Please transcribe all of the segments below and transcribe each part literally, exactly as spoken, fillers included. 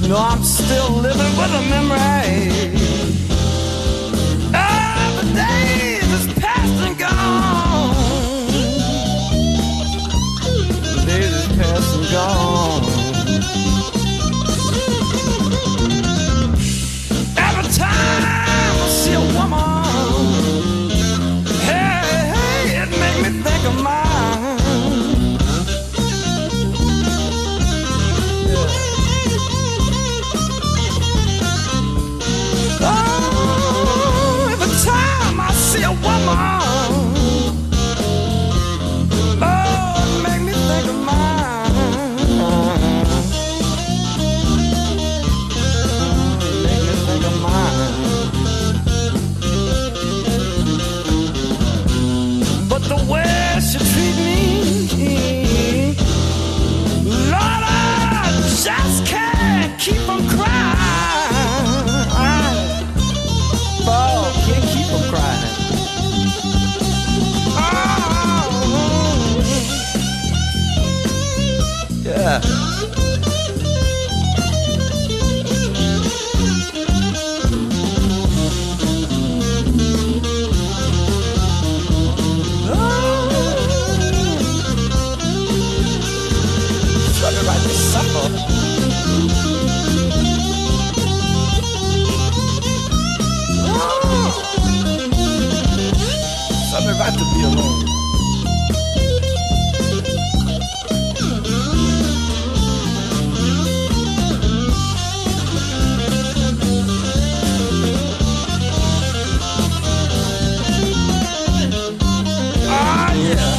You know I'm still living with a memory of the days that's past and gone. The days that's past and gone. Every time I see a woman, hey, hey, it makes me think of my. Oh, make me think of mine. Make me think of mine. But the way she treat me, Lord, I just can't keep from crying. Oh, can't keep from crying. Yeah. Oh, struggling right to suffer. I'm about to be alone. Ah, yeah.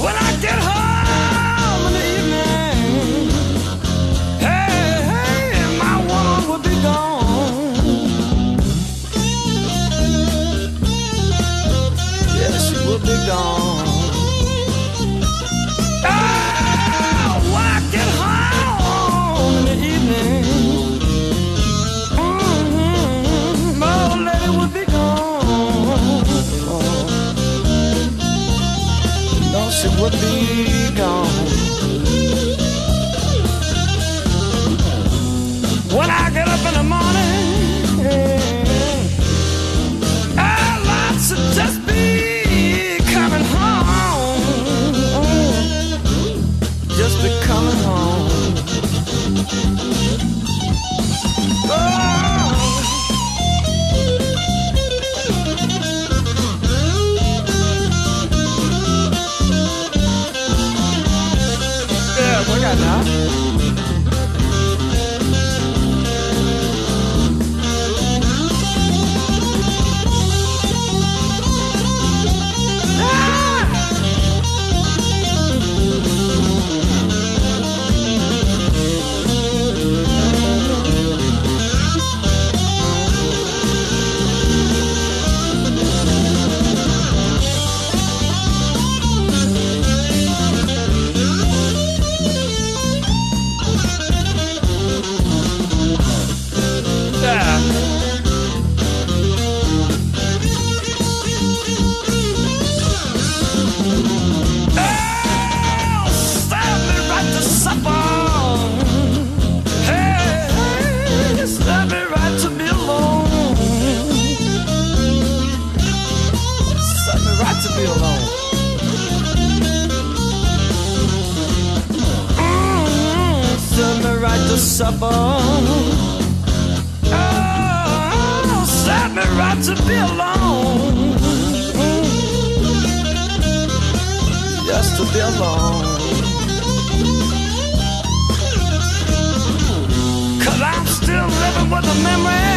When I get home. She would be gone. When I get up in the morning, our lives should just be coming home. Just be coming home. Oh. Now. Suffer. Oh, serve me right to be alone. Just to be alone. Cause I'm still living with a memory.